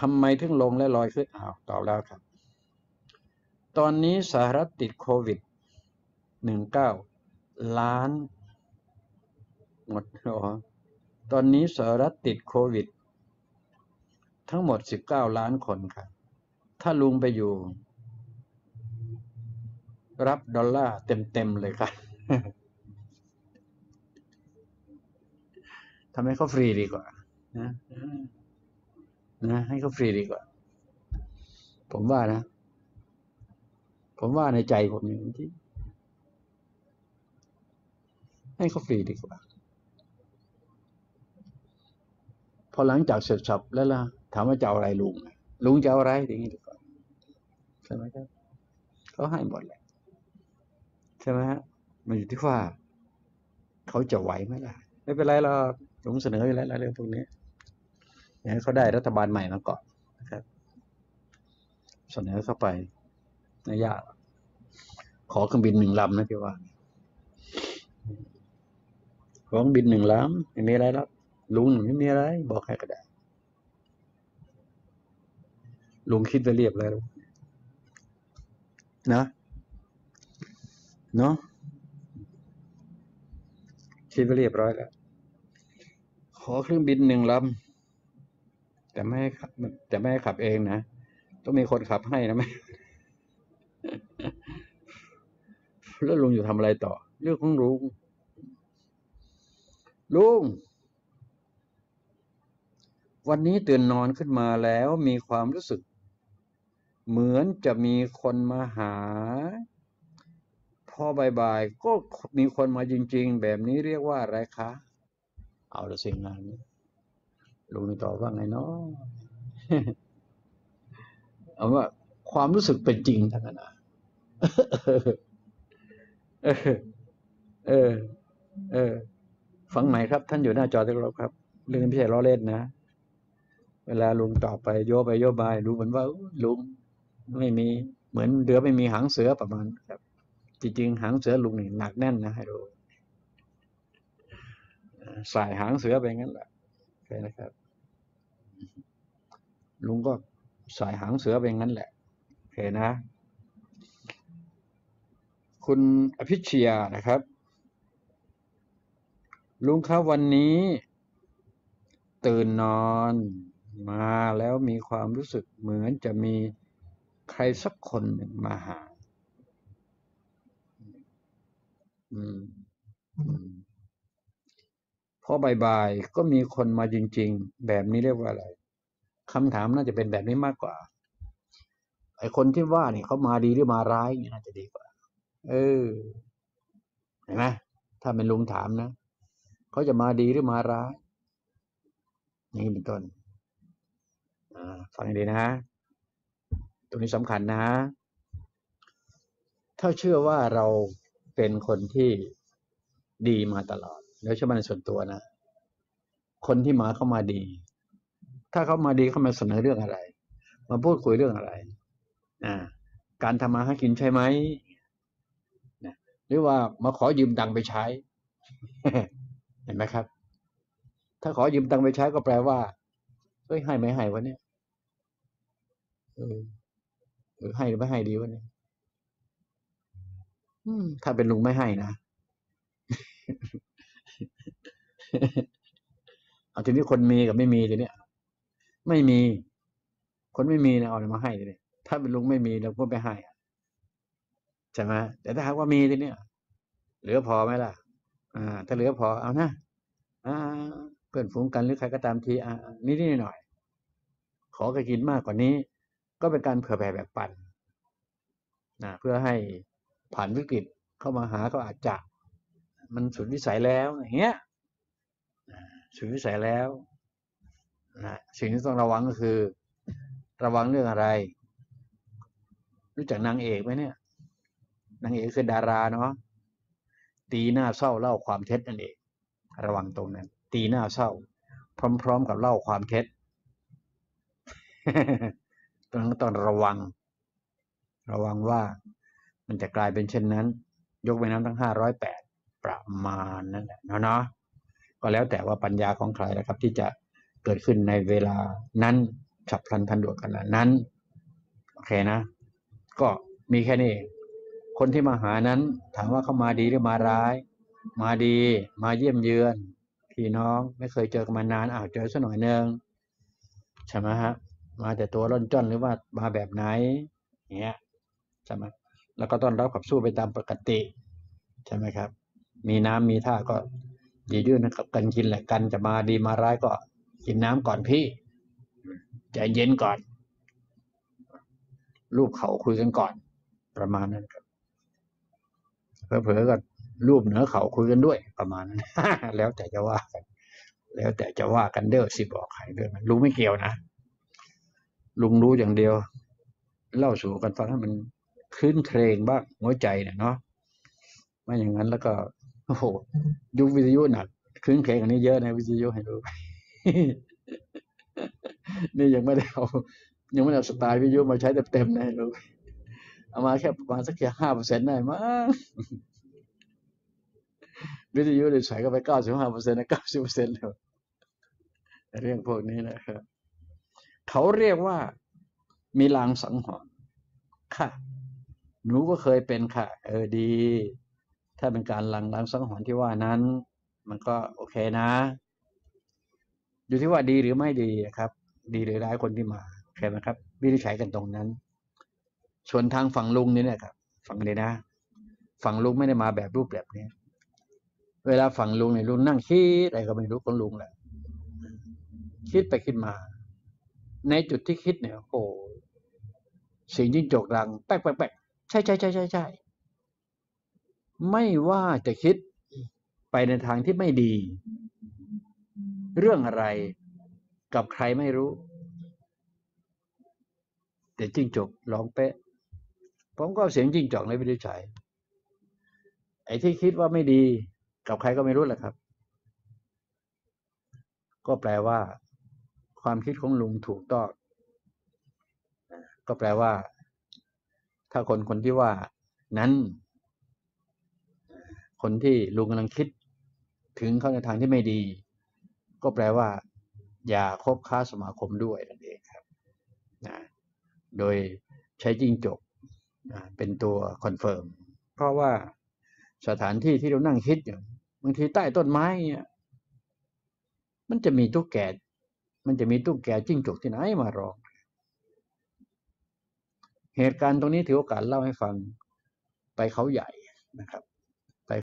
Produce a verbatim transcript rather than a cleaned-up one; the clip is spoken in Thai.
ทำไมถึงลงและลอยขึ้นอ้าวตอบแล้วครับตอนนี้สหรัฐติดโควิดสิบเก้าล้านหมดอ๋อตอนนี้สหรัฐติดโควิดทั้งหมดสิบเก้าล้านคนครับถ้าลุงไปอยู่รับดอลลาร์เต็มๆเลยครับทำให้เขาฟรีดีกว่านะนะให้เขาฟรีดีกว่าผมว่านะผมว่าในใจผมอย่างนี้ให้เขาฟรีดีกว่าพอหลังจากเสร็จสับแล้วล่ะถามว่าจะเอาอะไรลุงลุงจะเอาอะไรอย่างนี้ดีกว่าใช่ไหมครับเขาให้หมดแหละใช่ไหมฮะมันอยู่ที่ว่าเขาจะไหวไหมล่ะไม่เป็นไรเราลุงเสนออยู่แล้วเรื่องพวกนี้อย่างเขาได้รัฐบาลใหม่มาก่อนนะครับเสนอเข้าไปไม่ยากขอเครื่องบินหนึ่งลำนะพี่ว่าขอเครื่องบินหนึ่งลำไม่มีอะไรแล้วลุงไม่มีอะไรบอกให้ก็ได้ลุงคิดไปเรียบแล้วนะเนาะคิดไปเรียบร้อยแล้วขอเครื่องบินหนึ่งลำแต่ไม่ให้ขับแต่ไม่ให้ขับเองนะต้องมีคนขับให้นะแม่แล้วลุงอยู่ทำอะไรต่อเรื่องของลุงลุงวันนี้ตื่นนอนขึ้นมาแล้วมีความรู้สึกเหมือนจะมีคนมาหาพอบ่ายๆก็มีคนมาจริงๆแบบนี้เรียกว่าอะไรคะเอาละสิ่งนั้นลุงตอบว่าไงเนาะ เอาว่าความรู้สึกเป็นจริงทั้งนั้นเออเออเออฟังไหมครับท่านอยู่หน้าจอที่เราครับเรื่องพี่ใหญ่ล้อเล่นนะเวลาลุงตอบไปโยบไปโยบายดูเหมือนว่าลุงไม่มีเหมือนเดือไม่มีหางเสือประมาณครับจริงๆหางเสือลุงนี่หนักแน่นนะให้ดูสายหางเสือไปงั้นแหละใช่นะครับลุงก็สายหางเสือไปงั้นแหละโอเคนะคุณอภิชยานะครับลุงครับวันนี้ตื่นนอนมาแล้วมีความรู้สึกเหมือนจะมีใครสักคนหนึ่งมาหาอืมพอบ่ายๆก็มีคนมาจริงๆแบบนี้เรียกว่าอะไรคำถามน่าจะเป็นแบบนี้มากกว่าไอคนที่ว่านี่เขามาดีหรือมาร้ายน่าจะดีกว่าเออเห็นไหมถ้าเป็นลุงถามนะเขาจะมาดีหรือมาร้ายอย่างนี้เป็นต้นฟังดีนะตรงนี้สำคัญนะถ้าเชื่อว่าเราเป็นคนที่ดีมาตลอดแล้วเชื่อมั่นในส่วนตัวนะคนที่มาเข้ามาดีถ้าเขามาดีเขามาเสนอเรื่องอะไรมาพูดคุยเรื่องอะไรนะการทำมาหากินใช่ไหมนะหรือว่ามาขอยืมตังค์ไปใช้ เห็นไหมครับถ้าขอยืมตังค์ไปใช้ก็แปลว่าเฮ้ยให้ไม่ให้วะเนี่ยเออหรือให้หรือไม่ให้ดีวะเนี่ยถ้าเป็นลุงไม่ให้นะ เอาทีนี้คนมีกับไม่มีทีเนี้ยไม่มีคนไม่มีนะเอาอะไรมาให้ทีเนี้ยถ้าเป็นลุงไม่มีเราก็ไม่ให้ใช่ไหมแต่ถ้าหากว่ามีทีเนี้ยเหลือพอไหมล่ะอ่าถ้าเหลือพอเอานะอ่าเพื่อนฝูงกันหรือใครก็ตามทีอ่านิดๆหน่อยๆขอกินมากกว่านี้ก็เป็นการเผื่อแผ่แบ่งปันนะเพื่อให้ผ่านวิกฤตเข้ามาหาก็อาจจะมันสุดวิสัยแล้วอย่างเงี้ยสุดวิสัยแล้วนะสิ่งที่ต้องระวังก็คือระวังเรื่องอะไรรู้จักนางเอกไหมเนี่ยนางเอกคือดาราเนาะตีหน้าเศร้าเล่าความเท็จนั่นเองระวังตรงนั้นตีหน้าเศร้าพร้อมๆกับเล่าความเท็จ ตรงนั้นต้องระวังระวังว่ามันจะกลายเป็นเช่นนั้นยกเว้นน้ำทั้งห้าร้อยแปดประมาณนั่นแหละเนาะก็แล้วแต่ว่าปัญญาของใครนะครับที่จะเกิดขึ้นในเวลานั้น ฉับพลันทันด่วนขนาดนั้นโอเคนะก็มีแค่นี้คนที่มาหานั้นถามว่าเขามาดีหรือมาร้ายมาดีมาเยี่ยมเยือนพี่น้องไม่เคยเจอกันมานานอ้าวเจอซะหน่อยนึงใช่ไหมฮะมาแต่ตัวร่อนจ้อนหรือว่ามาแบบไหนเงี้ยใช่ไหมแล้วก็ต้อนรับขับสู้ไปตามปกติใช่ไหมครับมีน้ำมีท่าก็ดีด้วยนะครับกันกินแหละกันจะมาดีมาร้ายก็กินน้ำก่อนพี่ใจเย็นก่อนรูปเขาคุยกันก่อนประมาณนั้นครับเผลอๆก็รูปเหนือเขาคุยกันด้วยประมาณนั้นแล้วแต่จะว่ากันแล้วแต่จะว่ากันเด้อสิบอกใครด้วยมันรู้ไม่เกี่ยวนะลุงรู้อย่างเดียวเล่าสู่กันฟังให้มันคลื่นเครงบ้างหัวใจเนี่ยเนาะไม่อย่างนั้นแล้วก็โอ้โหยุควิทยุหนักคลื่นเครงอันนี้เยอะนะวิทยุให้ดู นี่ยังไม่ได้เอายังไม่ได้เอาสไตล์วิทยุมาใช้เต็มๆนะดูเอามาแค่ประมาณสักแค่ห้าเปอร์เซ็นต์ได้มั้งวิทยุเลยใส่เข้าไปเก้าสิบห้าเปอร์เซ็นต์นะเก้าสิบเปอร์เซ็นต์เลยเรื่องพวกนี้นะครับเขาเรียกว่ามีลางสังหรณ์ค่ะหนูก็เคยเป็นค่ะเออดีถ้าเป็นการลางลางสังหรณ์ที่ว่านั้นมันก็โอเคนะอยู่ที่ว่าดีหรือไม่ดีนะครับดีหรือร้ายคนที่มาโอเคไหมครับวินิจฉัยกันตรงนั้นส่วนทางฝั่งลุงนี่เนี่ยครับฝั่งนี้นะฝั่งลุงไม่ได้มาแบบรูปแบบนี้เวลาฝั่งลุงเนี่ยลุงนั่งคิดอะไรก็ไม่รู้ของลุงแหละคิดไปคิดมาในจุดที่คิดเนี่ยโอ้เสียงจิ้งจกดังแป๊กแป๊กแป๊กใช่ใช่ใช่ใช่ใช่ไม่ว่าจะคิดไปในทางที่ไม่ดีเรื่องอะไรกับใครไม่รู้แต่จิ้งจกร้องเป๊ะผมก็เสียงจิ้งจกในวิทยุฉายไอ้ที่คิดว่าไม่ดีกับใครก็ไม่รู้แหละครับก็แปลว่าความคิดของลุงถูกต้องก็แปลว่าถ้าคนคนที่ว่านั้นคนที่ลุงกำลังคิดถึงเข้าในทางที่ไม่ดีก็แปลว่าอย่าคบค้าสมาคมด้วยนั่นเองครับนะโดยใช้จิ้งจกนะเป็นตัวคอนเฟิร์มเพราะว่าสถานที่ที่เรานั่งคิดอยู่บางทีใต้ต้นไม้เนี่ยมันจะมีตุ๊กแกมันจะมีตุ๊กแกจิ้งจกที่ไหนมาร้องเหตุการณ์ตรงนี้ถือโอกาสเล่าให้ฟังไปเขาใหญ่นะครับ